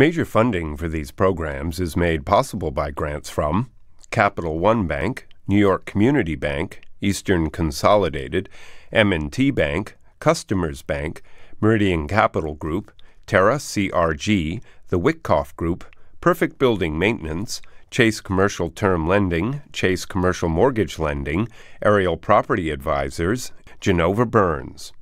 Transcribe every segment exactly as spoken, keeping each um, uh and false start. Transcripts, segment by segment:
Major funding for these programs is made possible by grants from Capital One Bank, New York Community Bank, Eastern Consolidated, M and T Bank, Customers Bank, Meridian Capital Group, Terra C R G, the Wyckoff Group, Perfect Building Maintenance, Chase Commercial Term Lending, Chase Commercial Mortgage Lending, Aerial Property Advisors, Genova Burns.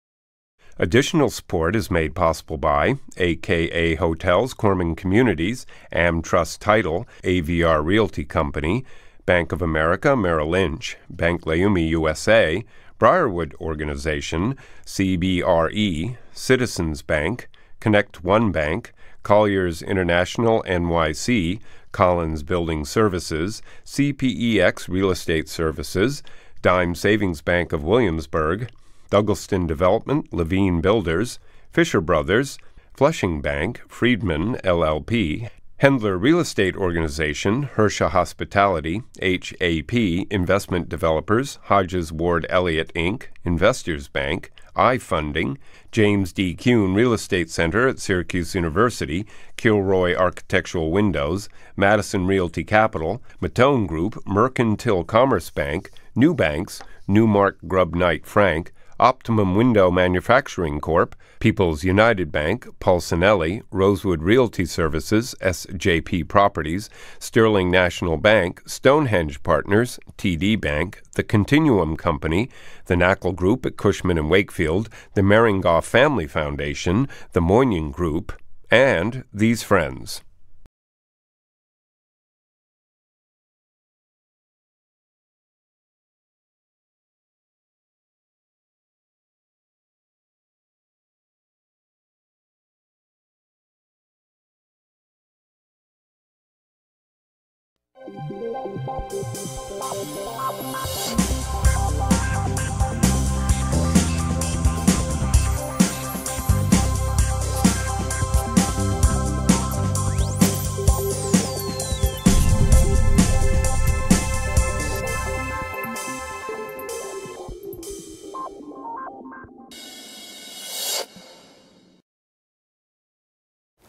Additional support is made possible by A K A Hotels Corman Communities, AmTrust Title, A V R Realty Company, Bank of America Merrill Lynch, Bank Leumi U S A, Briarwood Organization, C B R E, Citizens Bank, Connect One Bank, Colliers International N Y C, Collins Building Services, C P E X Real Estate Services, Dime Savings Bank of Williamsburg, Douglaston Development, Levine Builders, Fisher Brothers, Flushing Bank, Friedman L L P, Hendler Real Estate Organization, Hersha Hospitality, H A P Investment Developers, Hodges Ward Elliott Incorporated, Investors Bank, iFunding, James D. Kuhn Real Estate Center at Syracuse University, Kilroy Architectural Windows, Madison Realty Capital, Matone Group, Mercantile Commerce Bank, New Banks, Newmark Grubb Knight Frank, Optimum Window Manufacturing Corp, People's United Bank, Pulsinelli, Rosewood Realty Services, S J P Properties, Sterling National Bank, Stonehenge Partners, T D Bank, The Continuum Company, the Knackle Group at Cushman and Wakefield, the Meringoff Family Foundation, the Moynihan Group, and these friends.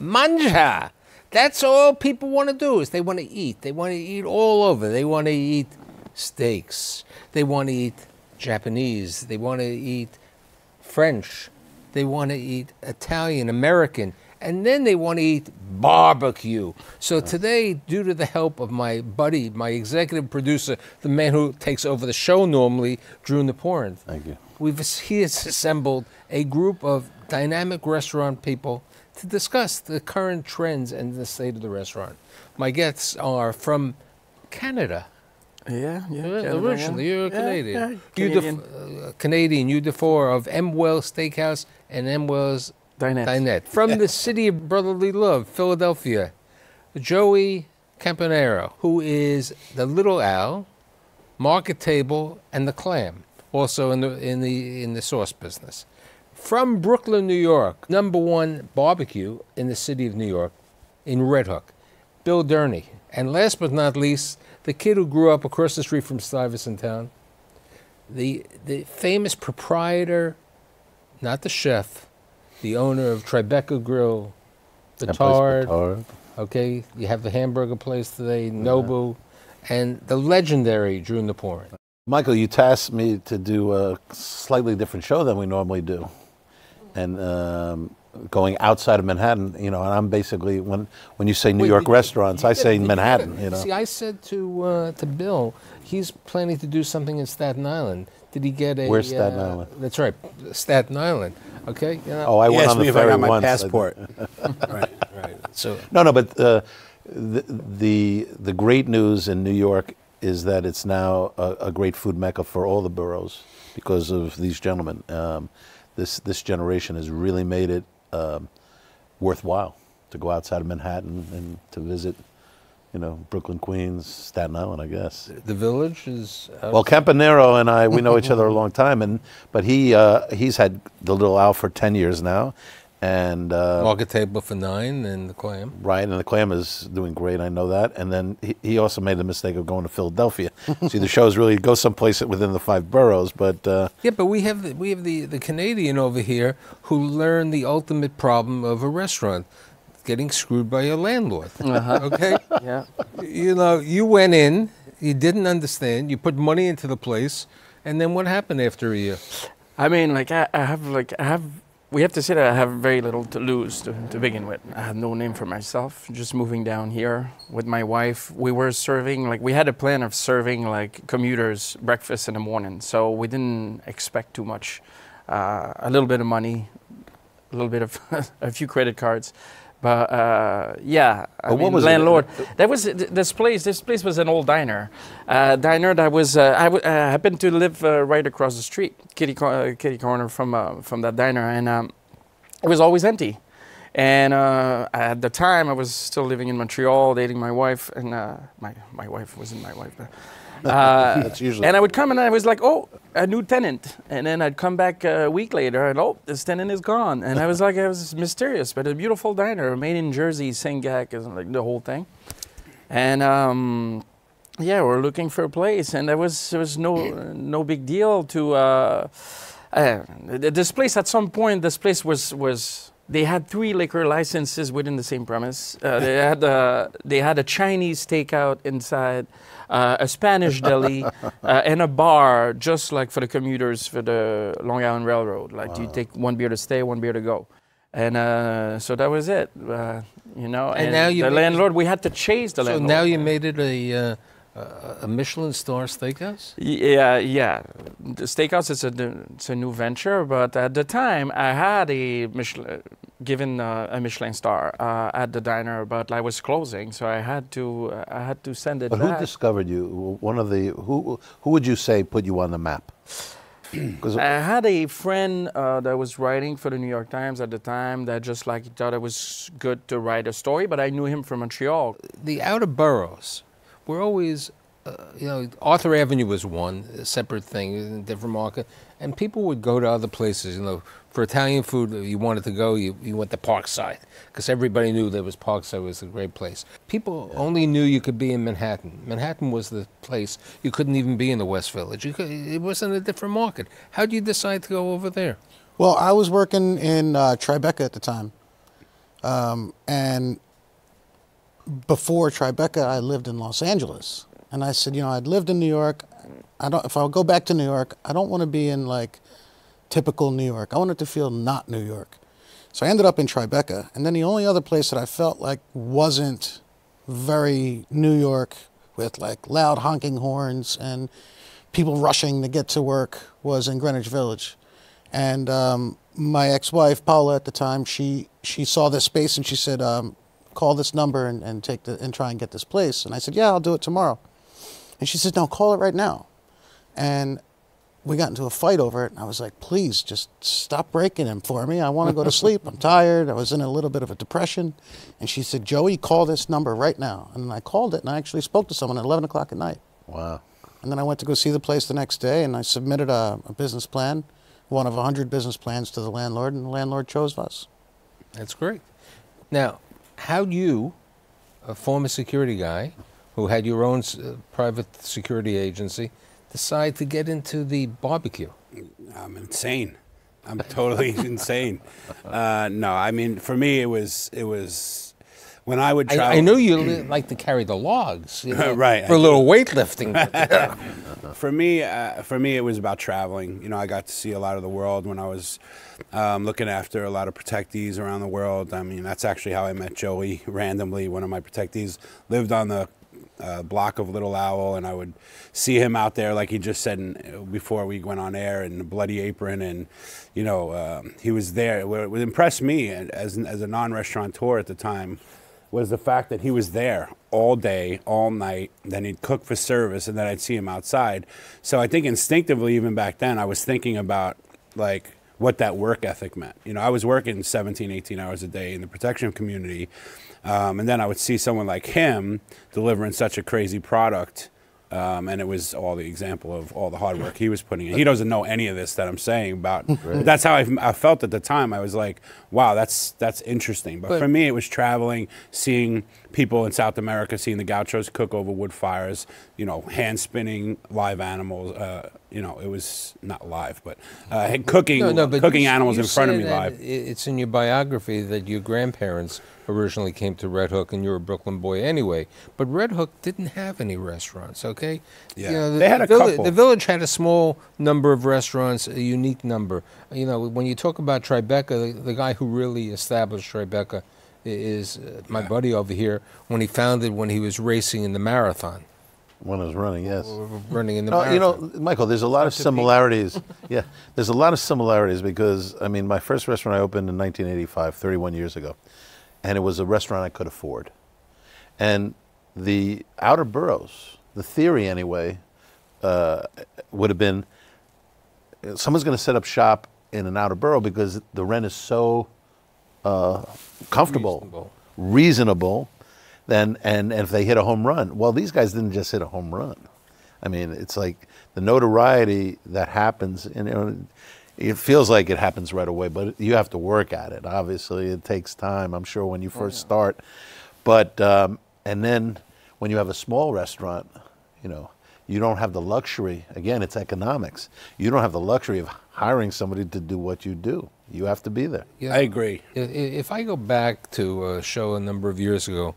Manja! That's all people want to do is they want to eat. They want to eat all over. They want to eat steaks. They want to eat Japanese. They want to eat French. They want to eat Italian, American. And then they want to eat barbecue. So today, due to the help of my buddy, my executive producer, the man who takes over the show normally, Drew Nieporent. Thank you. We've, he has assembled a group of dynamic restaurant people to discuss the current trends and the state of the restaurant. My guests are from Canada. Yeah, yeah. Canada, originally, yeah. You're a Canadian. Yeah, yeah. Canadian. You uh, Canadian, Hugue Dufour of M. Wells Steakhouse and M. Wells Dinette. Dinette. From the city of brotherly love, Philadelphia, Joey Campanaro, who is the Little Owl, Market Table, and The Clam, also in the in the in the sauce business. From Brooklyn, New York, number one barbecue in the city of New York, in Red Hook, Bill Durney. And last but not least, the kid who grew up across the street from Stuyvesant Town, the, the famous proprietor, not the chef, the owner of Tribeca Grill, Batard. Batard. Okay, you have the hamburger place today, Nobu, yeah. And the legendary Drew Nieporent. Michael, you tasked me to do a slightly different show than we normally do. And um, going outside of Manhattan, you know, and I'm basically, when when you say New Wait, York you, restaurants, you, I say you, Manhattan, you, you know. See, I said to uh, to Bill, he's planning to do something in Staten Island. Did he get a... Where's Staten uh, Island? That's right, Staten Island, okay? You know? Oh, I he went on the ferry once. My passport. Right, right. So. No, no, but uh, the, the, the great news in New York is that it's now a, a great food mecca for all the boroughs because of these gentlemen. Um, This, this generation has really made it um, worthwhile to go outside of Manhattan and to visit, you know, Brooklyn, Queens, Staten Island, I guess. The village is... Outside. Well, Campanaro and I, we know each other a long time, and but he uh, he's had the Little Owl for ten years now. And uh, Market Table for nine and The Clam. Right, and The Clam is doing great, I know that. And then he, he also made the mistake of going to Philadelphia. See, the show is really go someplace within the five boroughs, but... Uh, yeah, but we have, the, we have the, the Canadian over here who learned the ultimate problem of a restaurant. getting screwed by your landlord. Uh-huh. Okay? Yeah. You know, you went in, you didn't understand, you put money into the place, and then what happened after a year? I mean, like, I, I have, like, I have, we have to say that I have very little to lose to, to begin with. I have no name for myself, just moving down here with my wife. We were serving, like, we had a plan of serving, like, commuters breakfast in the morning, so we didn't expect too much. Uh, a little bit of money, a little bit of a few credit cards, but uh, yeah, I mean, landlord. That was this place. This place was an old diner, uh, diner that was. Uh, I, w I happened to live uh, right across the street, kitty uh, kitty corner from uh, from that diner, and um, it was always empty. And uh, at the time, I was still living in Montreal, dating my wife, and uh, my my wife wasn't my wife. But Uh, That's usually and I would come and I was like, oh, a new tenant. And then I'd come back a week later and, oh, this tenant is gone. And I was like, I was mysterious, but a beautiful diner made in Jersey, Saint Gac, is like the whole thing. And um, yeah, we're looking for a place, and there was there was no no big deal to uh, uh, this place. At some point, this place was was. They had three liquor licenses within the same premise. Uh, they had uh, they had a Chinese takeout inside, uh, a Spanish deli, uh, and a bar just like for the commuters for the Long Island Railroad. Like wow. You take one beer to stay, one beer to go, and uh, so that was it. Uh, you know, and, and now you the landlord. We had to chase the so landlord. So now you made it a. Uh Uh, a Michelin star steakhouse? Yeah, yeah. The steakhouse is a it's a new venture, but at the time I had a Michelin, given uh, a Michelin star uh, at the diner, but I was closing, so I had to uh, I had to send it. But back. Who discovered you? One of the who who would you say put you on the map? I had a friend uh, that was writing for the New York Times at the time that just like thought it was good to write a story, but I knew him from Montreal. The outer boroughs. We're always, uh, you know, Arthur Avenue was one, a separate thing, a different market. And people would go to other places, you know, for Italian food, you wanted to go, you, you went to Parkside, because everybody knew there was Parkside was a great place. People only knew you could be in Manhattan. Manhattan was the place. You couldn't even be in the West Village. You could, it wasn't a different market. How did you decide to go over there? Well, I was working in uh, Tribeca at the time, um, and... Before Tribeca, I lived in Los Angeles, and I said, you know, I'd lived in New York. I don't. If I go back to New York, I don't want to be in like typical New York. I want it to feel not New York. So I ended up in Tribeca, and then the only other place that I felt like wasn't very New York, with like loud honking horns and people rushing to get to work, was in Greenwich Village. And um, my ex-wife Paula at the time, she she saw this space and she said. Um, Call this number and, and take the and try and get this place. And I said, yeah, I'll do it tomorrow. And she said, no, call it right now. And we got into a fight over it. And I was like, please, just stop breaking him for me. I want to go to sleep. I'm tired. I was in a little bit of a depression. And she said, Joey, call this number right now. And I called it, and I actually spoke to someone at eleven o'clock at night. Wow. And then I went to go see the place the next day, and I submitted a, a business plan, one of one hundred business plans to the landlord, and the landlord chose us. That's great. Now... How do you, a former security guy who had your own uh, private security agency, decide to get into the barbecue? I'm insane. I'm totally insane. Uh, no, I mean, for me, it was, it was when I would travel. I, I knew you like to carry the logs, you know, right? For a little weightlifting. for me, uh, for me, it was about traveling. You know, I got to see a lot of the world when I was um, looking after a lot of protectees around the world. I mean, that's actually how I met Joey randomly. One of my protectees lived on the uh, block of Little Owl, and I would see him out there, like he just said in, before we went on air, in a bloody apron, and you know, um, he was there. What impressed me as as a non-restaurateur at the time was the fact that he was there all day, all night, then he'd cook for service, and then I'd see him outside. So I think instinctively, even back then, I was thinking about, like, what that work ethic meant. You know, I was working seventeen, eighteen hours a day in the protection community, um, and then I would see someone like him delivering such a crazy product, um, and it was all the example of all the hard work he was putting in. He doesn't know any of this that I'm saying about. Right. That's how I, I felt at the time. I was like, wow, that's that's interesting. But, but for me, it was traveling, seeing people in South America, seeing the gauchos cook over wood fires, you know, hand spinning live animals, uh, you know, it was not live, but uh, had cooking no, no, but cooking you, animals you in front of me live. It's in your biography that your grandparents originally came to Red Hook, and you were a Brooklyn boy anyway. But Red Hook didn't have any restaurants, okay? Yeah, you know, the, they had a the, couple. The village had a small number of restaurants, a unique number. You know, when you talk about Tribeca, the, the guy who really established Tribeca is uh, my yeah. buddy over here when he founded when he was racing in the marathon. When I was running, yes. Running in the no, you know, Michael, there's a lot of similarities. yeah, there's a lot of similarities because, I mean, my first restaurant I opened in nineteen eighty-five, thirty-one years ago, and it was a restaurant I could afford. And the outer boroughs, the theory anyway, uh, would have been someone's going to set up shop in an outer borough because the rent is so uh, comfortable, reasonable. reasonable And, and, and if they hit a home run, well, these guys didn't just hit a home run. I mean, it's like the notoriety that happens, you know, it feels like it happens right away, but you have to work at it. Obviously, it takes time, I'm sure, when you first oh, yeah. start. But, um, and then when you have a small restaurant, you know, you don't have the luxury. Again, it's economics. You don't have the luxury of hiring somebody to do what you do. You have to be there. Yeah, I agree. If I go back to a show a number of years ago,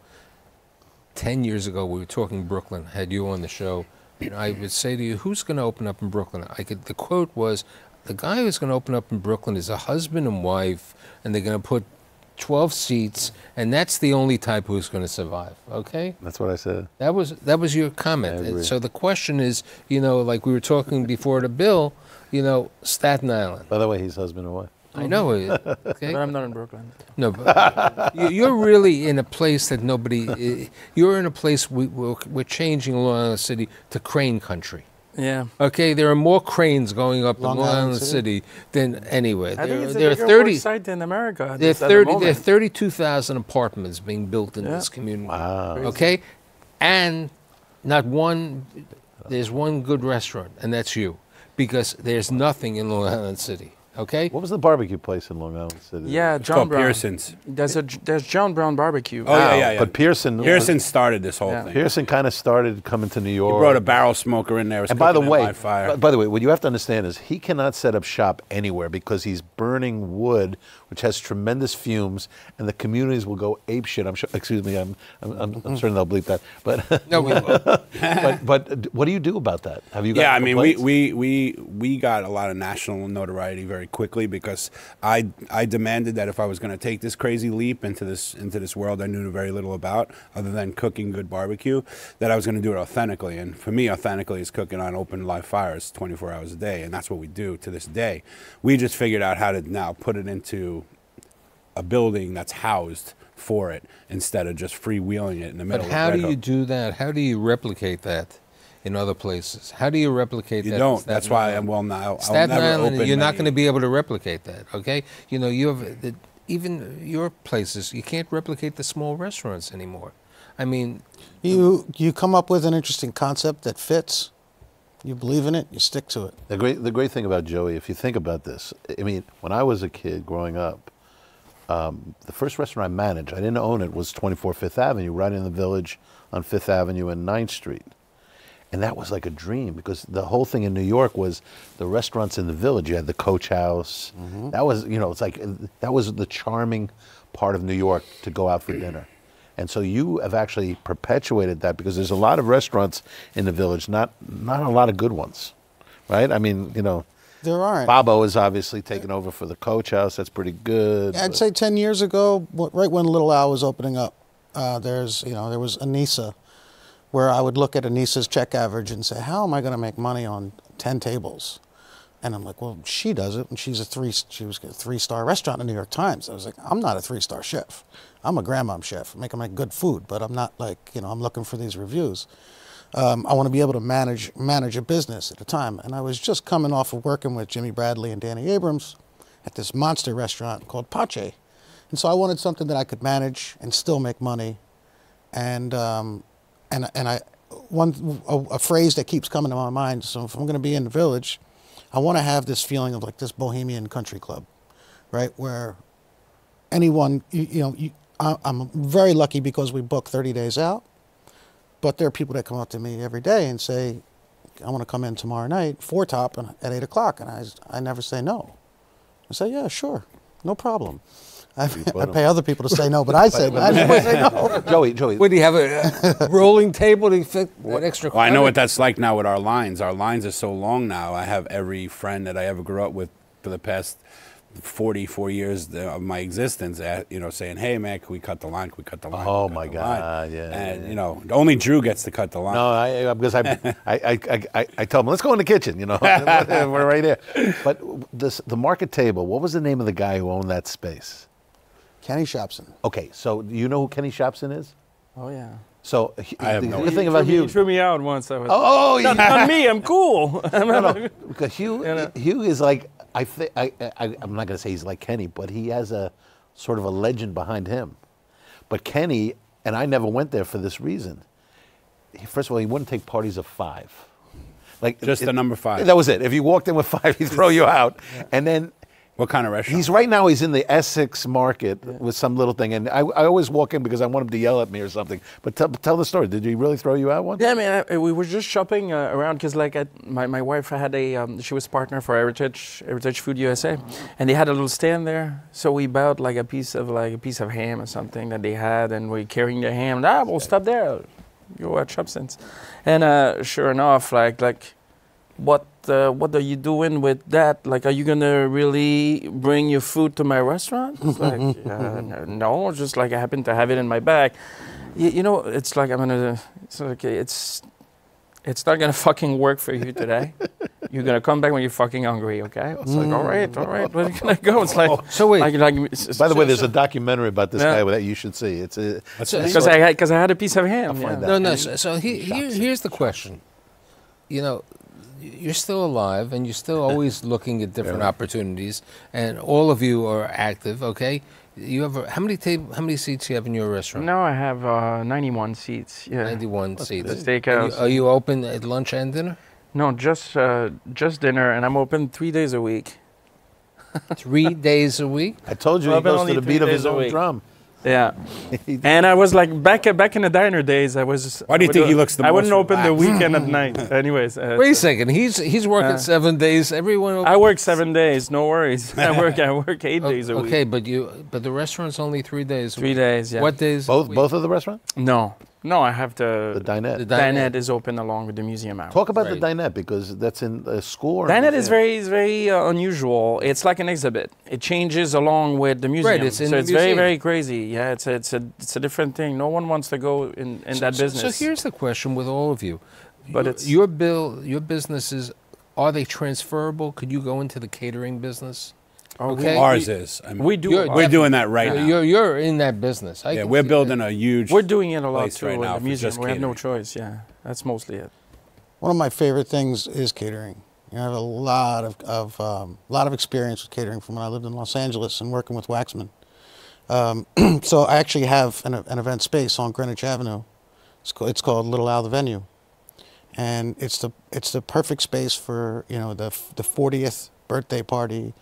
Ten years ago, we were talking Brooklyn, had you on the show, and I would say to you, who's going to open up in Brooklyn? I could, the quote was, the guy who's going to open up in Brooklyn is a husband and wife, and they're going to put twelve seats, and that's the only type who's going to survive, okay? That's what I said. That was that was your comment. So the question is, you know, like we were talking before to Bill, you know, Staten Island. By the way, he's husband and wife. I know it. Okay? But I'm not in Brooklyn. No, but you're really in a place that nobody. You're in a place we, we're, we're changing Long Island City to crane country. Yeah. Okay, there are more cranes going up Long in Long Island, Island City? City than anywhere. I there, think it's there a bigger work site than America. There are thirty. There are thirty-two thousand apartments being built in yeah. this community. Wow. Okay, crazy. And not one. There's one good restaurant, and that's you, because there's nothing in Long Island City. Okay. What was the barbecue place in Long Island City? Yeah, it's John called Brown. Pearson's. There's a there's John Brown barbecue. Oh wow. yeah, yeah, yeah. But Pearson. Pearson was, started this whole yeah. thing. Pearson kind of started coming to New York. He brought a barrel smoker in there. And by the way, fire. by the way, what you have to understand is he cannot set up shop anywhere because he's burning wood, which has tremendous fumes, and the communities will go apeshit. I'm sure. Excuse me. I'm I'm, I'm, I'm certain they'll bleep that. But no, we won't. but but what do you do about that? Have you? Got yeah, I mean, we, we we we got a lot of national notoriety very quickly because I I demanded that if I was going to take this crazy leap into this into this world I knew very little about other than cooking good barbecue, that I was going to do it authentically. And for me, authentically is cooking on open live fires twenty-four hours a day, and that's what we do to this day. We just figured out how to now put it into a building that's housed for it instead of just freewheeling it in the middle. But how of do you do that? How do you replicate that in other places? How do you replicate you that? You don't. That's why I'm well now. Staten I'll never Island, open you're not going to be able to replicate that, okay? You know, you have, the, even your places, you can't replicate the small restaurants anymore. I mean... You, you come up with an interesting concept that fits. You believe in it, you stick to it. The great, the great thing about Joey, if you think about this, I mean, when I was a kid growing up, um, the first restaurant I managed, I didn't own it, was twenty-four Fifth Avenue, right in the village on Fifth Avenue and ninth Street. And that was like a dream because the whole thing in New York was the restaurants in the village. You had the Coach House. Mm-hmm. That was, you know, it's like, that was the charming part of New York to go out for dinner. And so you have actually perpetuated that because there's a lot of restaurants in the village, not, not a lot of good ones, right? I mean, you know. There aren't. Babo is obviously taking over for the Coach House. That's pretty good. I'd but. say ten years ago, right when Little Al was opening up, uh, there's, you know, there was Anissa, where I would look at Anissa's check average and say, how am I gonna make money on ten tables? And I'm like, well, she does it, and she's a three, she was a three-star restaurant in the New York Times. I was like, I'm not a three-star chef. I'm a grandmom chef, making my good food, but I'm not like, you know, I'm looking for these reviews. Um, I wanna be able to manage, manage a business at a time. And I was just coming off of working with Jimmy Bradley and Danny Abrams at this monster restaurant called Pache. And so I wanted something that I could manage and still make money. And, um, And, and I, one, a, a phrase that keeps coming to my mind, so if I'm going to be in the village, I want to have this feeling of like this bohemian country club, right? Where anyone, you, you know, you, I, I'm very lucky because we book thirty days out, but there are people that come up to me every day and say, I want to come in tomorrow night, Four Top, at eight o'clock. And I, I never say no. I say, yeah, sure, no problem. I, I pay other people to say no, but I say, but I never say no. Joey, Joey. What, do you have a, a rolling table to fit what extra well, I know what that's like now with our lines. Our lines are so long now. I have every friend that I ever grew up with for the past forty-four years of my existence, at, you know, saying, hey, man, can we cut the line? Can we cut the line? Oh, my God, yeah. And, yeah. you know, only Drew gets to cut the line. No, I, because I, I, I, I, I tell him, let's go in the kitchen, you know. We're right there. But this, the Market Table, what was the name of the guy who owned that space? Kenny Shopson. Okay, so do you know who Kenny Shopson is? Oh, yeah. So I the, no the thing about Hugue, you threw me out once. I was, oh, oh yeah. Not me. I'm cool. I'm no, no, because Hugue, you know. Hugue is like I think I, I I'm not gonna say he's like Kenny, but he has a sort of a legend behind him. But Kenny and I never went there for this reason. First of all, he wouldn't take parties of five, like just it, the number five. That was it. If you walked in with five, he'd throw you out. Yeah. And then what kind of restaurant? He's right now. He's in the Essex Market yeah. with some little thing, and I, I always walk in because I want him to yell at me or something. But tell, tell the story. Did he really throw you out once? Yeah, I mean, I, we were just shopping uh, around because, like, I, my my wife had a um, she was partner for Heritage Heritage Food U S A, and they had a little stand there. So we bought like a piece of like a piece of ham or something that they had, and we're carrying the ham. Ah, we'll stop there. Go at Shopson's, and uh, sure enough, like like. What uh, what are you doing with that? Like, are you gonna really bring your food to my restaurant? It's like, uh, no, just like I happen to have it in my bag. You, you know, it's like I'm gonna. It's okay. It's it's not gonna fucking work for you today. You're gonna come back when you're fucking hungry, okay? It's like, all right, all right, where are you gonna go? It's like, oh, so wait. Like, like, it's, by the way, there's a documentary about this yeah. guy that you should see. It's because I because I had a piece of ham. Yeah. No, no. So, so he, here, here's the question. You know. You're still alive, and you're still always looking at different yeah. opportunities, and all of you are active. Okay, you have a, how many table, how many seats you have in your restaurant? No, I have uh, ninety-one seats. Yeah, ninety-one What's seats. The steakhouse. Are you, are you open at lunch and dinner? No, just uh, just dinner, and I'm open three days a week. Three days a week? I told you well, he goes to the beat of his own drum. Yeah, and I was like back back in the diner days. I was. Just, Why do you think he looks the most? I wouldn't open relaxed. The weekend at night. Anyways, uh, wait a second. He's he's working uh, seven days. Everyone. Opens. I work seven days. No worries. I work I work eight days a week. Okay, but you but the restaurant's only three days. A three week. Days. Yeah. What days? Both both of the restaurant? No, no. I have to, the dinette. The dinette is open along with the museum hour. Talk about right. the dinette because that's in a school. Dinette is very is very uh, unusual. It's like an exhibit. It changes along with the museum. Right. It's in so the it's museum. Very very crazy. Yeah, it's a, it's a it's a different thing. No one wants to go in, in so, that business. So, so here's the question with all of you, but your, it's your bill, your businesses, are they transferable? Could you go into the catering business? Okay, ours we, is. I mean, we do. We're doing that right yeah. now. You're you're in that business. I yeah, we're building that. A huge. We're doing it a lot too. Right now, the museum. We have no choice. Yeah, that's mostly it. One of my favorite things is catering. You know, I have a lot of of um, lot of experience with catering from when I lived in Los Angeles and working with Waxman. Um, so I actually have an, an event space on Greenwich Avenue. It's, co it's called Little Al the Venue, and it's the it's the perfect space for you know the the fortieth birthday party,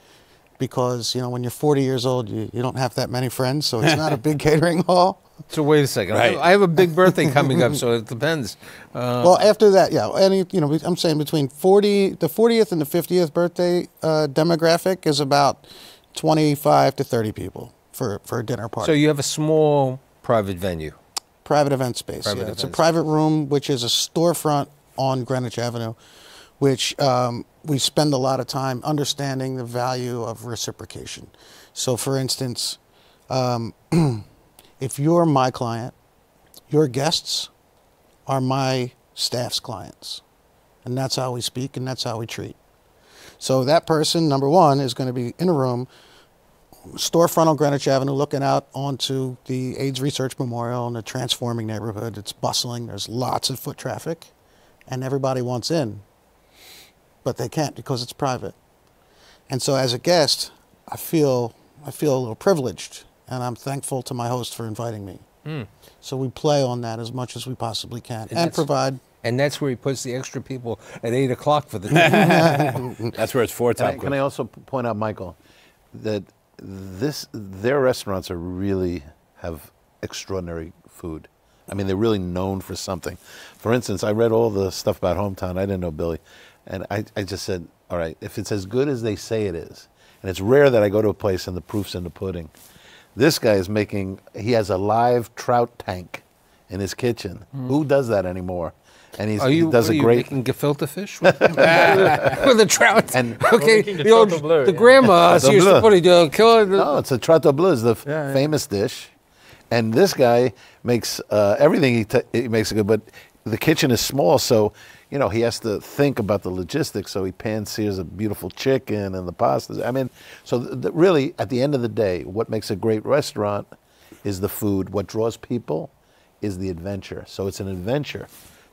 because you know when you're forty years old you, you don't have that many friends, so it's not a big catering hall. So wait a second, right. I have a big birthday coming up, so it depends. Uh, well, after that, yeah, any you know I'm saying between forty the fortieth and the fiftieth birthday uh, demographic is about twenty-five to thirty people. For, for a dinner party. So you have a small private venue? Private event space, private yeah. Event it's a space. Private room, which is a storefront on Greenwich Avenue, which um, we spend a lot of time understanding the value of reciprocation. So for instance, um, if you're my client, your guests are my staff's clients. And that's how we speak and that's how we treat. So that person, number one, is going to be in a room storefront on Greenwich Avenue looking out onto the AIDS Research Memorial and a transforming neighborhood. It's bustling. There's lots of foot traffic and everybody wants in, but they can't because it's private. And so as a guest, I feel, I feel a little privileged and I'm thankful to my host for inviting me. Mm. So we play on that as much as we possibly can and, and provide... And that's where he puts the extra people at eight o'clock for the day. That's where it's four time. Can I, can I also point out, Michael, that this their restaurants are really have extraordinary food. I mean, they're really known for something. For instance, I read all the stuff about Hometown. I didn't know Billy. And I, I just said, all right, if it's as good as they say it is, and it's rare that I go to a place and the proof's in the pudding. This guy is making, he has a live trout tank in his kitchen. Mm. Who does that anymore? And he's, you, he does a you great. Are you making gefilte fish with, with, a, with a trout? And okay, the, the old bleu, the yeah. grandma so used to put it. Uh, kill it. No, it's a trout bleu, is the yeah, yeah. famous dish, and this guy makes uh, everything he, t he makes it good. But the kitchen is small, so you know he has to think about the logistics. So he pan sears a beautiful chicken and the pastas. I mean, so th th really, at the end of the day, what makes a great restaurant is the food. What draws people is the adventure. So it's an adventure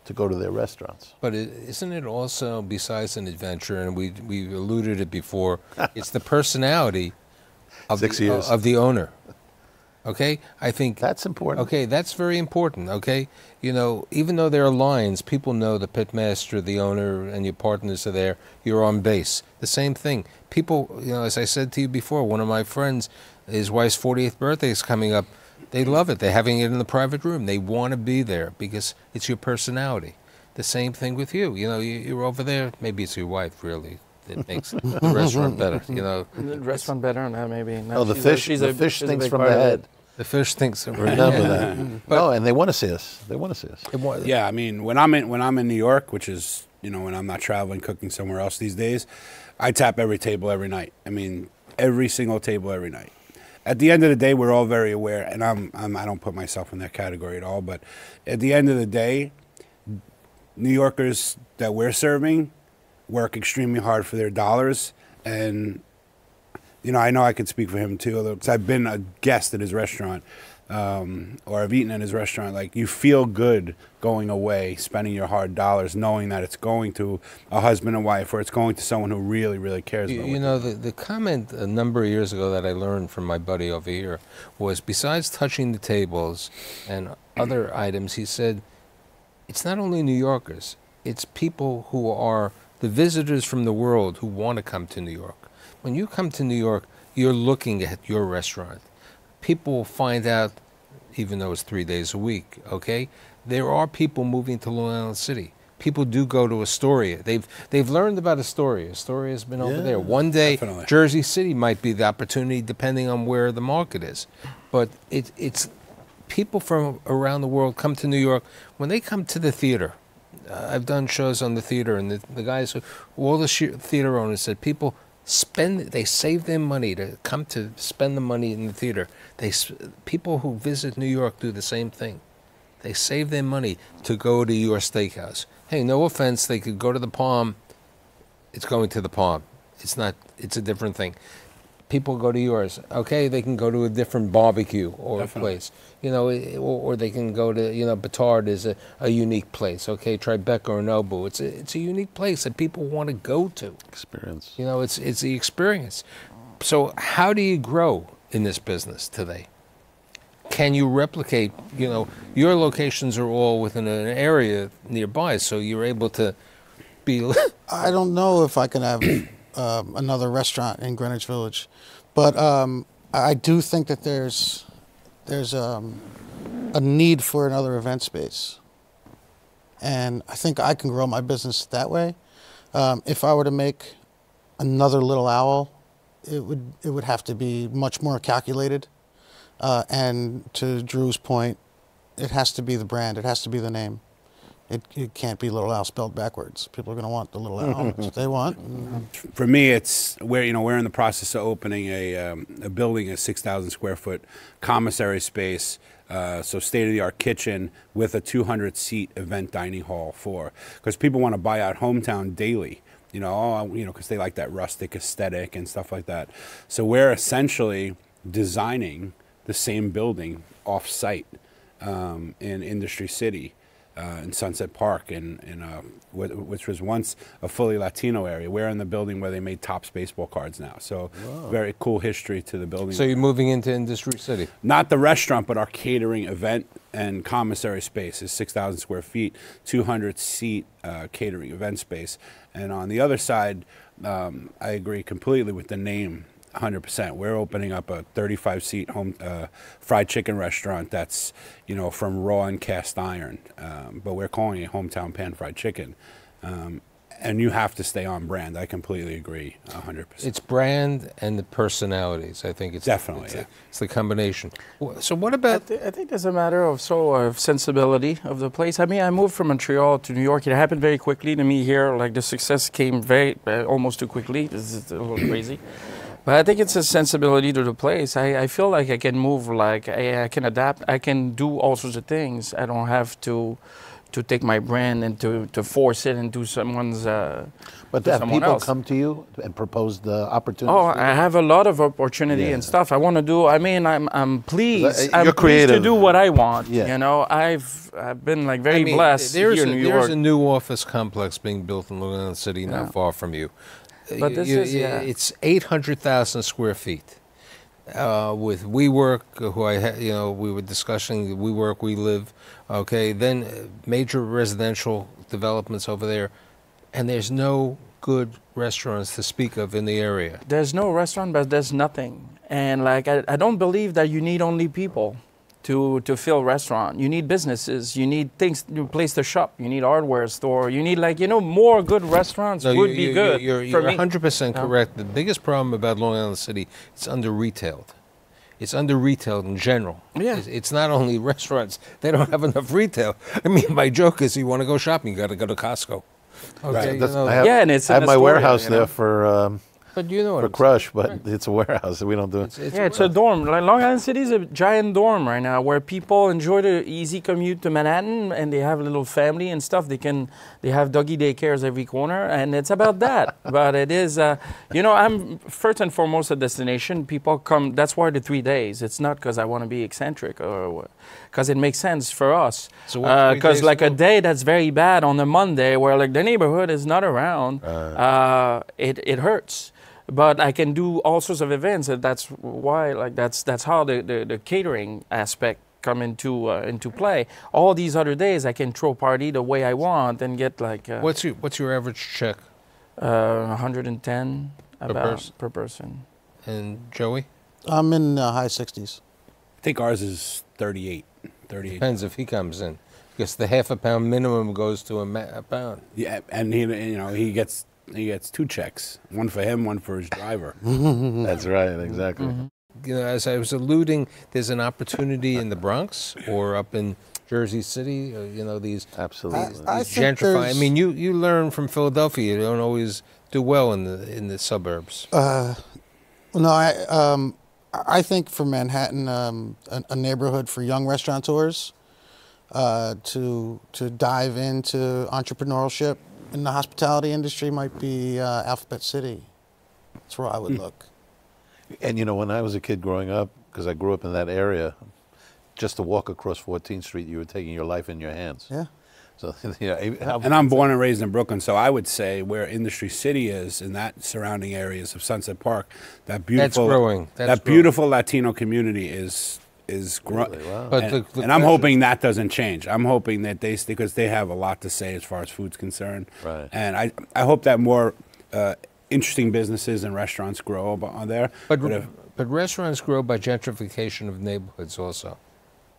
to go to their restaurants. But it, isn't it also, besides an adventure, and we we alluded it before, it's the personality of Six the, years. Uh, of the owner. Okay, I think that's important. Okay, that's very important. Okay, you know, even though there are lines, people know the pitmaster, the owner, and your partners are there. You're on base. The same thing. People, you know, as I said to you before, one of my friends, his wife's fortieth birthday is coming up. They love it. They're having it in the private room. They want to be there because it's your personality. The same thing with you. You know, you, you're over there. Maybe it's your wife, really, that makes the restaurant better. You know, the restaurant better, and no, maybe. No, oh, the fish. A, the a, fish thinks from the head. The fish thinks. Remember that. Oh, and they want to see us. They want to see us. Yeah, I mean, when I'm in when I'm in New York, which is you know when I'm not traveling, cooking somewhere else these days, I tap every table every night. I mean, every single table every night. At the end of the day, we're all very aware, and I'm, I'm, I don't put myself in that category at all, but at the end of the day, New Yorkers that we're serving work extremely hard for their dollars, and you know, I know I could speak for him too, although I've been a guest at his restaurant, um, or I've eaten at his restaurant. Like, you feel good going away, spending your hard dollars, knowing that it's going to a husband and wife, or it's going to someone who really, really cares about you. You know, the, the comment a number of years ago that I learned from my buddy over here was, besides touching the tables and other items, he said, it's not only New Yorkers, it's people who are the visitors from the world who want to come to New York. When you come to New York, you're looking at your restaurant. People will find out, even though it's three days a week, okay? There are people moving to Long Island City. People do go to Astoria. They've they've learned about Astoria. Astoria's been over yeah, there. One day, definitely. Jersey City might be the opportunity, depending on where the market is. But it, it's people from around the world come to New York. When they come to the theater, uh, I've done shows on the theater, and the, the guys, who, all the theater owners said, people spend, they save their money to come to spend the money in the theater. They people who visit New York do the same thing. They save their money to go to your steakhouse. Hey, no offense, they could go to the Palm. It's going to the Palm. It's not, it's a different thing. People go to yours. Okay, they can go to a different barbecue or Definitely. place. You know, or, or they can go to, you know, Batard is a, a unique place. Okay, Tribeca or Nobu. It's a, it's a unique place that people want to go to. Experience. You know, it's, it's the experience. So how do you grow in this business today? Can you replicate, you know, your locations are all within an area nearby, so you're able to be... I don't know if I can have uh, another restaurant in Greenwich Village, but um, I do think that there's, there's um, a need for another event space. And I think I can grow my business that way. Um, if I were to make another Little Owl, it would, it would have to be much more calculated. Uh, and to Drew's point, it has to be the brand. It has to be the name. It, it can't be Little Owl spelled backwards. People are going to want the Little Owl that they want. For me, it's where you know we're in the process of opening a, um, a building, a six thousand square foot commissary space. Uh, so state-of-the-art kitchen with a two hundred seat event dining hall for because people want to buy out Hometown daily. You know, you know, because they like that rustic aesthetic and stuff like that. So we're essentially designing the same building off-site um, in Industry City, uh, in Sunset Park, in, in uh, which was once a fully Latino area. We're in the building where they made Topps baseball cards now. So Whoa. very cool history to the building. So you're moving into Industry City? Not the restaurant, but our catering event and commissary space is six thousand square feet, two hundred seat uh, catering event space. And on the other side, um, I agree completely with the name. one hundred percent. We're opening up a thirty-five seat home uh, fried chicken restaurant that's, you know, from raw and cast iron. Um, but we're calling it Hometown Pan-Fried Chicken. Um, and you have to stay on brand. I completely agree, one hundred percent. It's brand and the personalities. I think it's definitely it's, yeah. the, it's the combination. So what about? I, th I think there's a matter of so of sensibility of the place. I mean, I moved from Montreal to New York. It happened very quickly to me here. Like the success came very uh, almost too quickly. This is a little crazy. But I think it's a sensibility to the place. I, I feel like I can move, like I, I can adapt. I can do all sorts of things. I don't have to to take my brand and to, to force it into someone's. Uh, but to have someone people else. Come to you and propose the opportunity? Oh, I have a lot of opportunity yeah. and stuff. I want to do. I mean, I'm I'm pleased. You're I'm creative. Pleased to do what I want. Yeah. You know, I've I've been like very I mean, blessed here in New York. There's a new office complex being built in Long Island City, yeah. not far from you. But this you, is, yeah. It's eight hundred thousand square feet. Uh, with WeWork, who I, ha you know, we were discussing WeWork, we live, okay, then major residential developments over there, and there's no good restaurants to speak of in the area. There's no restaurant, but there's nothing. And like, I, I don't believe that you need only people to, to fill restaurant. You need businesses, you need things, you place to shop, you need hardware store, you need like, you know, more good restaurants no, would you, be good You're, you're, you're one hundred percent correct. No. The biggest problem about Long Island City, it's under-retailed. It's under-retailed in general. Yeah. It's, it's not only restaurants, they don't have enough retail. I mean, my joke is you want to go shopping, you got to go to Costco. Okay, right. you know, I have, yeah, and it's I have my Astoria, warehouse you know? there for... Um, But you know what for Crush, but right. it's a warehouse. We don't do it. It's, it's yeah, a it's a dorm. Like Long Island City is a giant dorm right now, where people enjoy the easy commute to Manhattan, and they have a little family and stuff. They can, they have doggy daycares every corner, and it's about that. But it is, uh, you know, I'm first and foremost a destination. People come. That's why the three days. It's not because I want to be eccentric or because it makes sense for us. So because uh, like ago? a day that's very bad on a Monday, where like the neighborhood is not around, uh, uh, it it hurts. But I can do all sorts of events, and that's why, like, that's that's how the, the, the catering aspect come into uh, into play. All these other days, I can throw party the way I want and get like. Uh, what's your What's your average check? Uh, one hundred ten per about person. per person. And Joey, I'm in the high sixties. I think ours is thirty-eight. thirty-eight. Depends if he comes in, because the half a pound minimum goes to a, ma a pound. Yeah, and he you know he gets. He gets two checks, one for him, one for his driver. That's right, exactly. Mm-hmm. You know, as I was alluding, there's an opportunity in the Bronx or up in Jersey City, uh, you know, these, Absolutely. I, these I gentrify. I mean, you, you learn from Philadelphia. You don't always do well in the, in the suburbs. Uh, no, I, um, I think for Manhattan, um, a, a neighborhood for young restaurateurs uh, to, to dive into entrepreneurship in the hospitality industry might be uh, Alphabet City. That's where I would look. And you know, when I was a kid growing up, because I grew up in that area, just to walk across fourteenth street, you were taking your life in your hands. Yeah. So, you know, and I'm born and raised in Brooklyn, so I would say where Industry City is in that surrounding areas of Sunset Park, that beautiful, That's growing. That's that growing. beautiful Latino community is. Is growing, really? Wow. and, and I'm pressure. hoping that doesn't change. I'm hoping that they, because they have a lot to say as far as food's concerned, right. and I, I hope that more uh, interesting businesses and restaurants grow on there. But but, if, but restaurants grow by gentrification of neighborhoods also.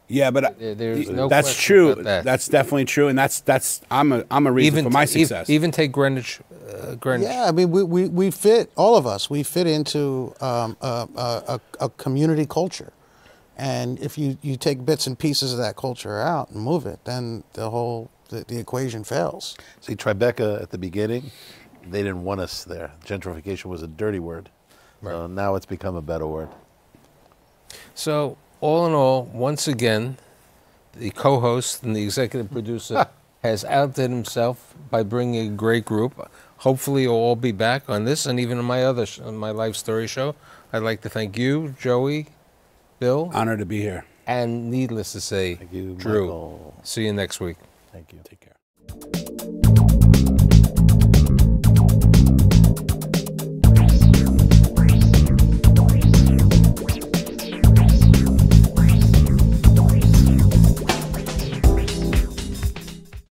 Yeah, but there, there's no that's true. That. That's definitely true, and that's that's I'm a I'm a reason even for my success. Even take Greenwich, uh, Greenwich. Yeah, I mean we, we we fit all of us. We fit into um, a, a a community culture. And if you, you take bits and pieces of that culture out and move it, then the whole, the, the equation fails. See, Tribeca at the beginning, they didn't want us there. Gentrification was a dirty word. Right. So now it's become a better word. So all in all, once again, the co-host and the executive producer has outdid himself by bringing a great group. Hopefully you'll all be back on this and even on my other, on my Life Story show. I'd like to thank you, Joey, Bill. Honored to be here. And needless to say, you, Drew. Michael. See you next week. Thank you. Take care.